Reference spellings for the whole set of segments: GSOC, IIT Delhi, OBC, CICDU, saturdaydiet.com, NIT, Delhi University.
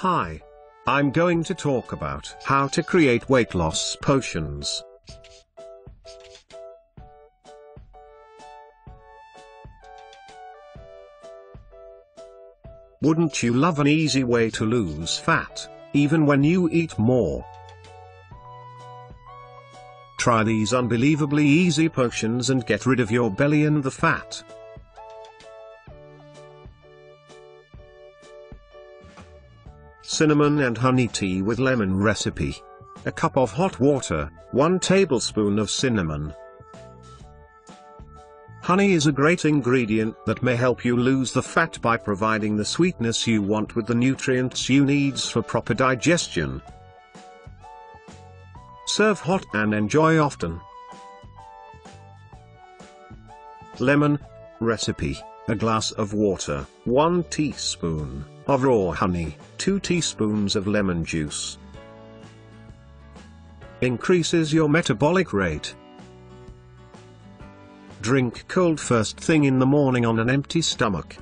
Hi. I'm going to talk about how to create weight loss potions. Wouldn't you love an easy way to lose fat, even when you eat more? Try these unbelievably easy potions and get rid of your belly and the fat. Cinnamon and honey tea with lemon recipe. A cup of hot water, 1 tablespoon of cinnamon. Honey is a great ingredient that may help you lose the fat by providing the sweetness you want with the nutrients you need for proper digestion. Serve hot and enjoy often. Lemon recipe. A glass of water, 1 teaspoon of raw honey, 2 teaspoons of lemon juice. Increases your metabolic rate. Drink cold first thing in the morning on an empty stomach.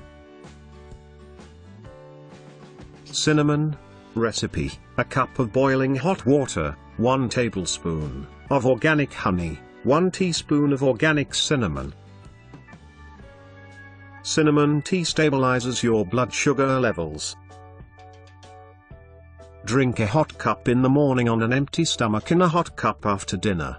Cinnamon recipe. A cup of boiling hot water, 1 tablespoon of organic honey, 1 teaspoon of organic cinnamon. Cinnamon tea stabilizes your blood sugar levels. Drink a hot cup in the morning on an empty stomach and a hot cup after dinner.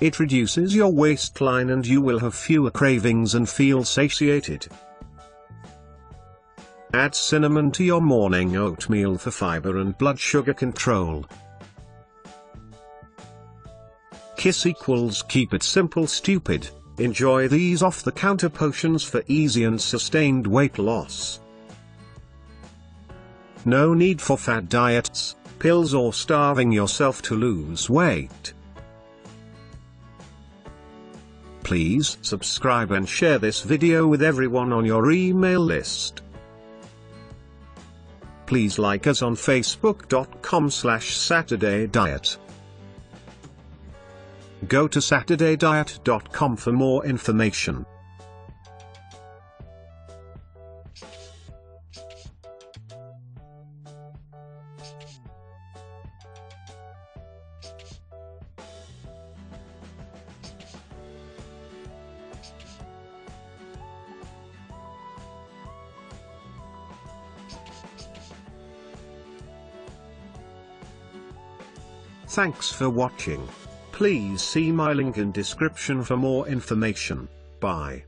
It reduces your waistline and you will have fewer cravings and feel satiated. Add cinnamon to your morning oatmeal for fiber and blood sugar control. Kiss equals keep it simple stupid. Enjoy these off-the-counter potions for easy and sustained weight loss. No need for fad diets, pills or starving yourself to lose weight. Please subscribe and share this video with everyone on your email list. Please like us on facebook.com/saturdaydiet. Go to saturdaydiet.com for more information. Thanks for watching. Please see my link in description for more information. Bye.